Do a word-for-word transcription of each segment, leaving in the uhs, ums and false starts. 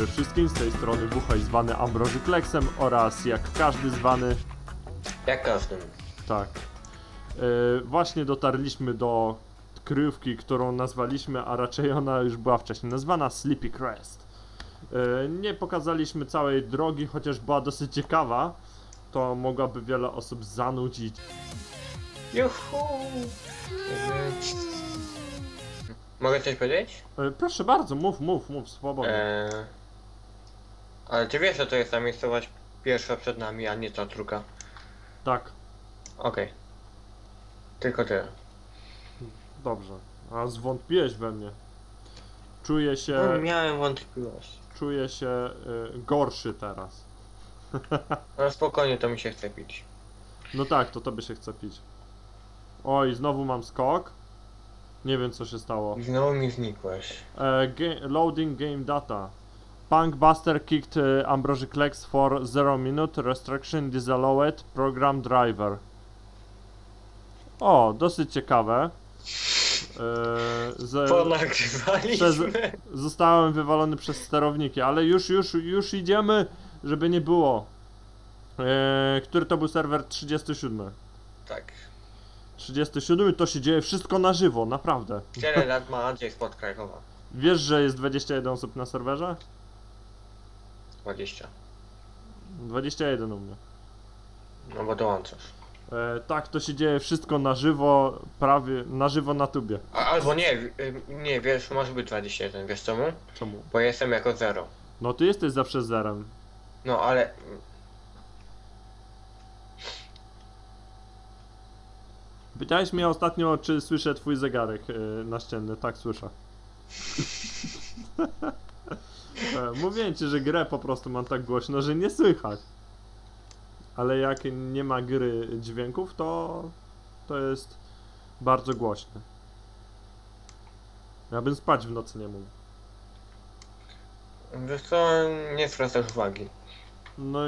dobry wszystkim, z tej strony Wuchaj zwany Ambroży Kleksem oraz jak każdy zwany... Jak każdy. Tak. Yy, właśnie dotarliśmy do kryjówki, którą nazwaliśmy, a raczej ona już była wcześniej nazwana Sleepy Crest. Yy, nie pokazaliśmy całej drogi, chociaż była dosyć ciekawa, to mogłaby wiele osób zanudzić. Juhu! Mogę coś powiedzieć? Proszę bardzo, mów, mów, mów, swobodnie. Eee, ale ty wiesz, że to jest ta miejscowość pierwsza przed nami, a nie ta druga. Tak. Okej. Okay. Tylko tyle. Dobrze. A zwątpiłeś we mnie. Czuję się... No, miałem wątpliwość. Czuję się y, gorszy teraz. No spokojnie, to mi się chce pić. No tak, to tobie się chce pić. Oj, znowu mam skok. Nie wiem, co się stało. Znowu mi znikłeś. E, ga loading game data. Punkbuster kicked e, Ambroży Kleks for zero minute. Restriction disallowed. Program driver. O, dosyć ciekawe. E, Ponagrywaliśmy. Zostałem wywalony przez sterowniki, ale już, już, już idziemy, żeby nie było. E, który to był serwer? trzydzieści siedem. Tak. trzydzieści siedem, to się dzieje wszystko na żywo, naprawdę. Tyle lat ma Andrzej spod Krakowa. Wiesz, że jest dwadzieścia jeden osób na serwerze? dwadzieścia. dwadzieścia jeden u mnie. No bo dołączasz. E, tak, to się dzieje wszystko na żywo, prawie na żywo na tubie. A, albo nie, nie, wiesz, może być dwadzieścia jeden, wiesz czemu? Czemu? Bo jestem jako zero. No ty jesteś zawsze zerem. No ale... Pytałeś mnie ostatnio, czy słyszę twój zegarek yy, naścienny. Tak, słyszę. Mówię ci, że grę po prostu mam tak głośno, że nie słychać. Ale jak nie ma gry dźwięków, to to jest bardzo głośne. Ja bym spać w nocy nie mógł. Wiesz co, nie zwracasz uwagi. No,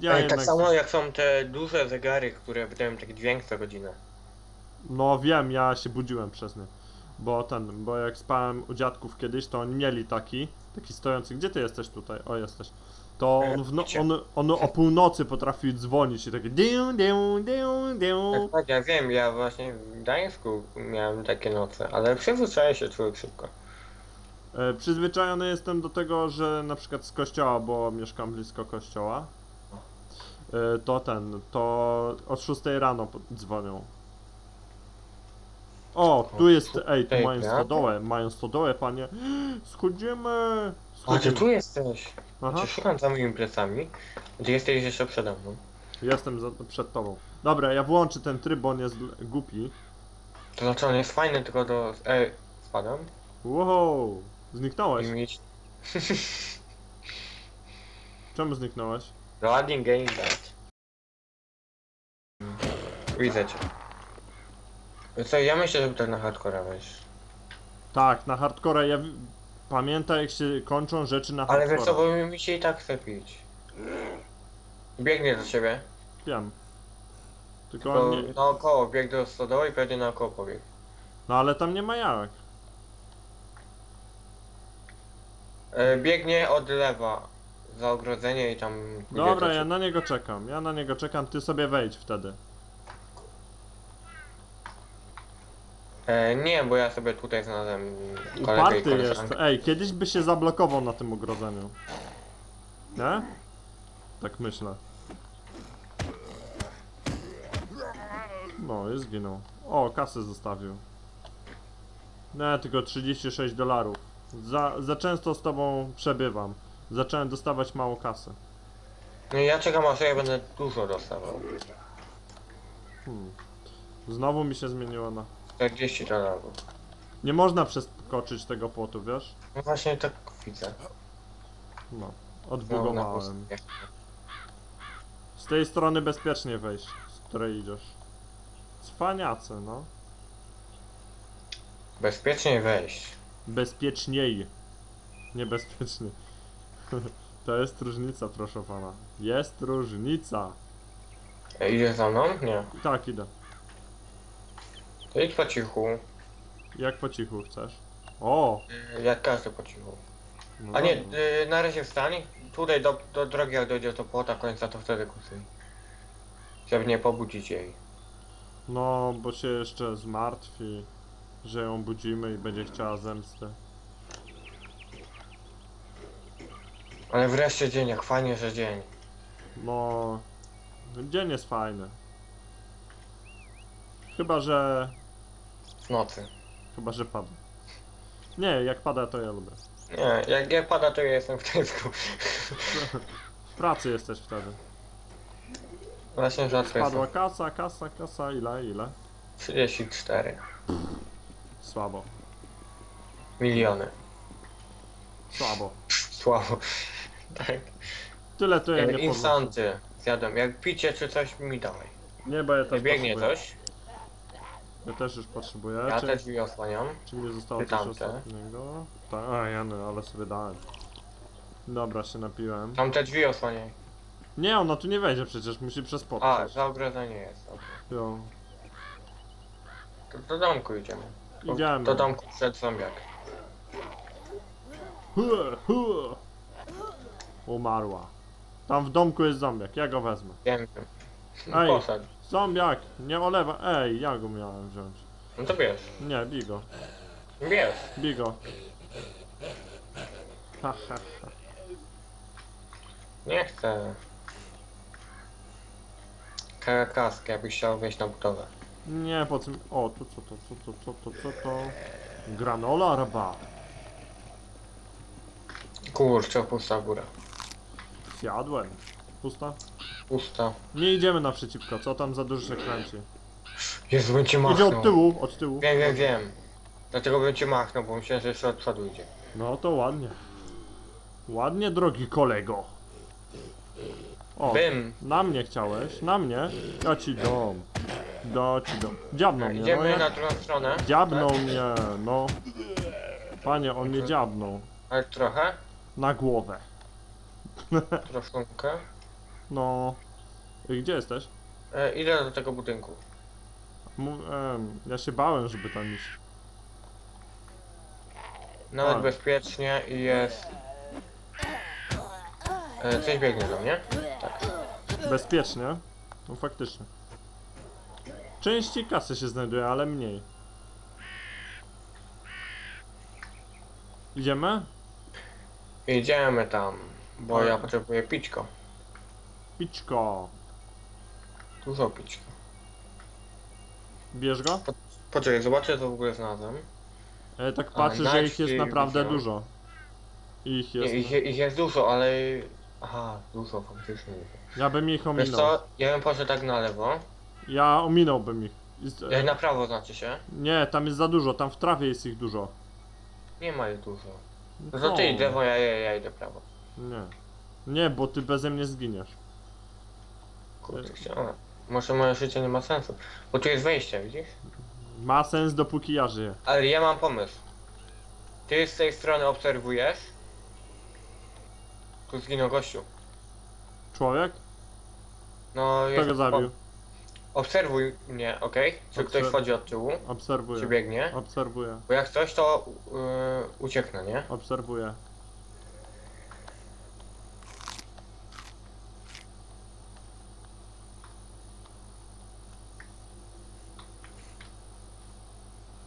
ja tak jednak... samo jak są te duże zegary, które wydają taki dźwięk co godzinę. No wiem, ja się budziłem przez nie, bo ten, bo jak spałem u dziadków kiedyś, to oni mieli taki, taki stojący, gdzie ty jesteś tutaj, o jesteś, to on, w no, on, on o północy potrafił dzwonić i takie diu, diu, diu, diu. Tak, ja wiem, ja właśnie w Gdańsku miałem takie noce, ale przyzwyczaję się człowiek szybko. E, przyzwyczajony jestem do tego, że na przykład z kościoła, bo mieszkam blisko kościoła, e, to ten, to od szóstej rano dzwonią. O, tu jest, ej, tu mają stodołę, mają stodołę, panie. Schodzimy, schodzimy. A ty tu jesteś? Aha. Czy szukam za moimi plecami? Ty jesteś jeszcze przede mną. Jestem za, przed tobą. Dobra, ja włączę ten tryb, bo on jest głupi. To znaczy on jest fajny, tylko do... Ej, spadam. Wow, zniknąłeś. Czemu zniknąłeś? Loading game that. Widzę cię. Co, ja myślę, żeby tak na hardcora wejść. Tak, na hardcora, ja pamiętam, jak się kończą rzeczy na hardcora. Ale wiesz co, bo mi się i tak chce pić. Biegnie do ciebie. Wiem. Tylko, Tylko on nie... naokoło, bieg do stodoły i pewnie naokoło pobiegł. No ale tam nie ma jak. E, biegnie od lewa za ogrodzenie i tam... Dobra, ja na niego czekam, ja na niego czekam, ty sobie wejdź wtedy. E, nie, bo ja sobie tutaj znalazłem kolegę. Uparty jest. Ej, kiedyś by się zablokował na tym ogrodzeniu. Nie? Tak myślę. No, i zginął. O, kasę zostawił. Nie, tylko trzydzieści sześć dolarów. Za, za często z tobą przebywam. Zacząłem dostawać mało kasy. No ja czekam, aż ja będę dużo dostawał. Hmm. Znowu mi się zmieniło na... czterdzieści dolarów. Nie można przeskoczyć tego płotu, wiesz? No właśnie tak widzę. No, odbugowałem. Z tej strony bezpiecznie wejść, z której idziesz. Cwaniacy, no. Bezpiecznie wejść. Bezpieczniej. Niebezpiecznie. To jest różnica, proszę pana. Jest różnica. E, idziesz za mną? Nie. Tak, idę. To idź po cichu. Jak po cichu chcesz? O! Jak każdy po cichu. No a nie, y, na razie wstań. Tutaj do, do drogi, jak dojdzie do płota końca, to wtedy kusuj. Żeby nie pobudzić jej. No, bo się jeszcze zmartwi, że ją budzimy i będzie chciała zemsty. Ale wreszcie dzień, jak fajnie, że dzień. No, dzień jest fajny. Chyba, że... W nocy. Chyba, że pada. Nie, jak pada, to ja lubię. Nie, jak, jak pada, to ja jestem w Gdańsku. W pracy jesteś wtedy. Właśnie rzadko jestem. Spadła kasa, kasa, kasa, ile, ile? trzydzieści cztery. Słabo. Miliony. Słabo. Słabo. Tak. Tyle to ja nie Instanty zjadłem. Jak picie czy coś mi dawaj. Nie, bo ja też biegnie potrzebuję. Coś. Ja też już potrzebuję. Ja czy, też mi osłaniam. Czy mi zostało coś ostatniego? Ta, a ja no, ale sobie dałem. Dobra, się napiłem. Tam te drzwi osłaniaj. Nie, ona tu nie wejdzie przecież, musi przez płot. A, za ogrodzenie jest. Dobra. Jo. To do domku idziemy. Idziemy. Do domku przed zombiak. Umarła. Tam w domku jest zombiak, ja go wezmę. Wiem. Ej, posadź. Zombiak, nie olewa. Ej, ja go miałem wziąć. No to bierz. Nie, bigo. Bierz. Bigo. Ha, ha, ha. Nie chcę. Karakask, jakbyś chciał wejść na budowę. Nie, po co mi... O, tu co to, co to, co to, co to? Granola, ryba. Kurczę, pusta góra. Zjadłem. Pusta? Pusta. Nie idziemy naprzeciwko, co tam za dużo się kręci. Jezu, bym cię machnął. Idzie od tyłu, od tyłu. Wiem, wiem, wiem. Dlatego bym cię machnął, bo myślałem, że jeszcze od przodu idzie. No to ładnie. Ładnie, drogi kolego. O, wiem. Na mnie chciałeś, na mnie? Ja ci dom. Da ci dom. Dziabnął mnie, idziemy no, na drugą stronę. Dziabnął tak? mnie, no. Panie, on mnie dziabnął. Ale trochę? Na głowę. Troszkę. No. I gdzie jesteś? E, idę do tego budynku. Mów, e, ja się bałem, żeby tam iść. Nawet ale bezpiecznie i jest... E, coś biegnie do mnie? Tak. Bezpiecznie? No faktycznie. Częściej kasy się znajduje, ale mniej. Idziemy? Idziemy tam, bo ja potrzebuję pićko. Pićko. Dużo pićko. Bierz go? Po, poczekaj, zobaczę co w ogóle znalazłem. E, tak patrzę, że ich jest naprawdę dużo. dużo. Ich jest... Nie, ich, ich jest dużo, ale... Aha, dużo faktycznie. Ja bym ich ominął. Wiesz co? Ja bym poszedł tak na lewo. Ja ominąłbym ich. Jest, e... Na prawo znaczy się? Nie, tam jest za dużo, tam w trawie jest ich dużo. Nie ma ich dużo. No to ty idź lewo, ja, ja, ja idę prawo. Nie. Nie, bo ty beze mnie zginiesz. Kurde, chciałem. Może moje życie nie ma sensu. Bo tu jest wejście, widzisz? Ma sens, dopóki ja żyję. Ale ja mam pomysł. Ty z tej strony obserwujesz. Tu zginął gościu. Człowiek? No, kto jest... go zabił? Obserwuj mnie, okej? Okay? Czy Obser ktoś wchodzi od tyłu? Obserwuję. Czy biegnie? Obserwuję. Bo jak coś, to yy, ucieknę, nie? Obserwuję.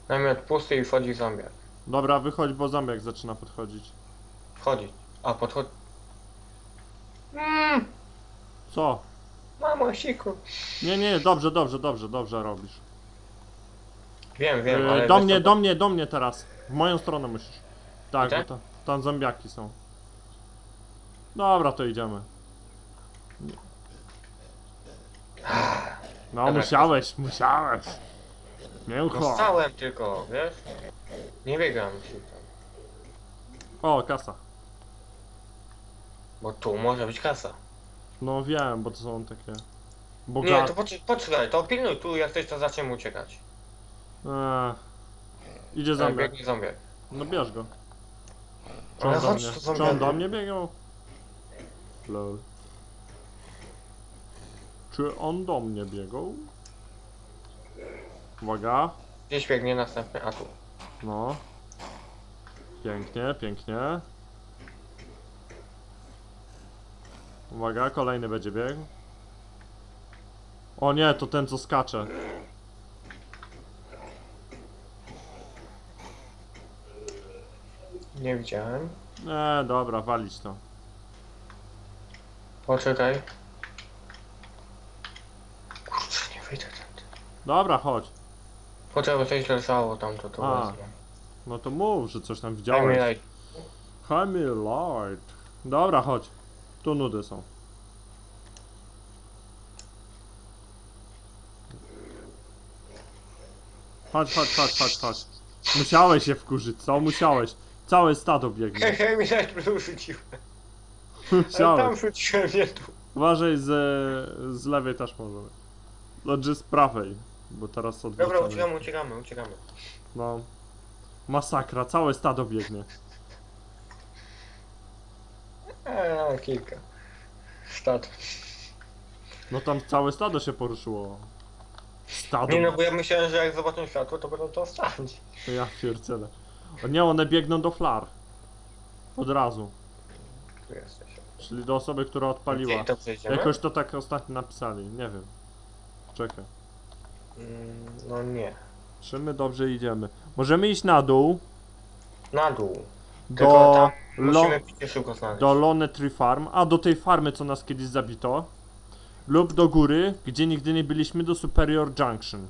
Namiot pusty i wchodzi zombiak. Dobra, wychodź, bo zombiak zaczyna podchodzić. Wchodzi. A, podchodzi. Mm. Co? Mamo, siku. Nie, nie, dobrze, dobrze, dobrze, dobrze robisz. Wiem, wiem, ale... Do mnie, to... do mnie, do mnie teraz. W moją stronę musisz. Tak, bo to, tam zombiaki są. Dobra, to idziemy. No, dobra, musiałeś, to... musiałeś. Mięcho. Dostałem tylko, wiesz? Nie biegam się tam. O, kasa. Bo tu może być kasa. No wiem, bo to są takie... Bogate. Nie, to poczekaj, poczekaj, to pilnuj tu, jak coś to zaczniemy uciekać. Eee, idzie zombiak. Biegnie zombiak. No bierz go. Czy on, do mnie? Czy on do mnie biegał? Lol. Czy on do mnie biegał? Uwaga. Gdzieś biegnie następny, a tu. No. Pięknie, pięknie. Uwaga, kolejny będzie bieg. O nie, to ten co skacze. Nie widziałem. E, dobra, walić to. Poczekaj. Kurczę, nie wyjdę tam. Dobra, chodź. Poczekaj, coś leżało tam, to to wezmę. No to mów, że coś tam widziałeś. Hamilite. Dobra, chodź. Tu nudy są. Chodź, chodź, chodź, chodź, chodź. Musiałeś się wkurzyć, co? Musiałeś. Całe stado biegnie. Hehe, mi nawet brzuch rzuciłem. Musiałeś. Tam rzuciłem, nie tu. Uważaj, z, z lewej też możemy. Znaczy z prawej, bo teraz odwrócamy. Dobra, uciekamy, uciekamy, uciekamy. No. Masakra, całe stado biegnie. Eee, kilka stad. No tam całe stado się poruszyło. Stado. Nie no, bo ja myślałem, że jak zobaczą światło, to będą to stać. To ja pierdzielę. Nie, one biegną do flar. Od razu. Tu jesteś. Czyli do osoby, która odpaliła. To jakoś to tak ostatnio napisali, nie wiem. Czekaj. Mm, no nie. Czy my dobrze idziemy? Możemy iść na dół. Na dół. Do, Lo do Lone Tree Farm, a do tej farmy, co nas kiedyś zabito, lub do góry, gdzie nigdy nie byliśmy, do Superior Junction.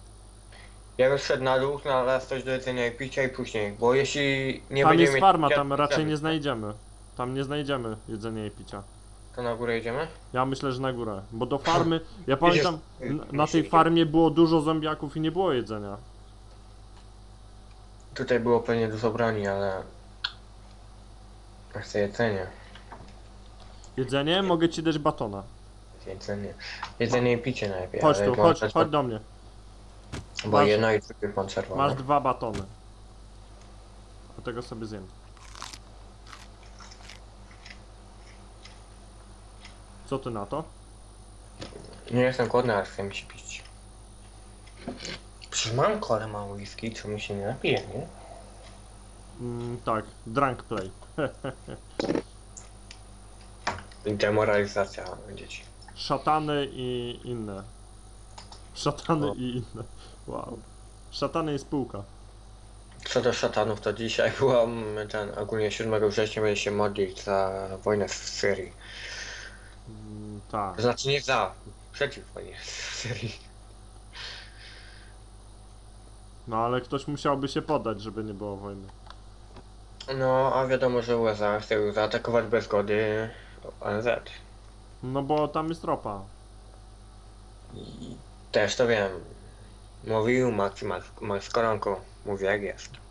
Ja bym szedł na dół, znalazł coś do jedzenia i picia i później, bo jeśli nie tam jest farma, picia, tam raczej nie znajdziemy. Tam nie znajdziemy jedzenia i picia. To na górę jedziemy? Ja myślę, że na górę, bo do farmy, ja pamiętam, na tej farmie było dużo zombiaków i nie było jedzenia. Tutaj było pewnie dużo broni, ale... Chcę jedzenie. Jedzenie? Mogę ci dać batona. Jedzenie. Jedzenie i picie najpierw. Chodź tu, chodź, chodź do mnie. Bo masz, jedno i drugie konserwowane. Masz dwa batony. Do tego sobie zjem. Co ty na to? Nie jestem głodny, ale chcę mi się pić. Przymam kolę ma whisky, co mi się nie napije, nie? Mm, tak, drunk play. Demoralizacja dzieci. Szatany i inne. Szatany o. i inne. Wow. Szatany i spółka. Co do szatanów, to dzisiaj byłam ten, ogólnie siódmego września będzie się modlić za wojnę w Syrii. Mm, tak. Znaczy nie za, przeciw wojnie w Syrii. No ale ktoś musiałby się podać, żeby nie było wojny. No, a wiadomo, że U S A chce zaatakować bez zgody O N Z. No bo tam jest ropa. I też to wiem. Mówił Max Koronko. Mówi jak jest.